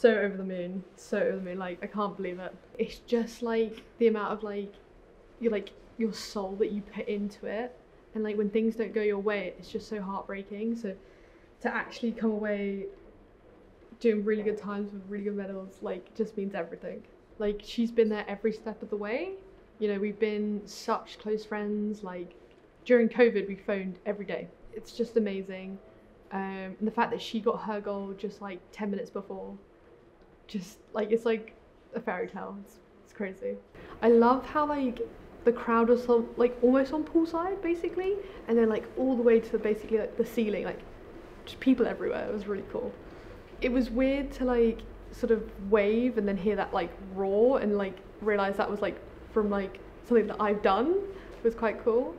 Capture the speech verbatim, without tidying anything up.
so over the moon, so over the moon, like I can't believe it. It's just like the amount of like, you're like your soul that you put into it, and like when things don't go your way, it's just so heartbreaking. So to actually come away doing really good times with really good medals, like just means everything. Like she's been there every step of the way. You know, we've been such close friends. Like during COVID, we phoned every day. It's just amazing. Um, and the fact that she got her goal just like ten minutes before, just like, it's like a fairy tale. It's, it's crazy. I love how like the crowd was so, like almost on poolside basically, and then like all the way to basically like the ceiling, like just people everywhere. It was really cool. It was weird to like sort of wave and then hear that like roar and like realize that was like from like something that I've done. It was quite cool.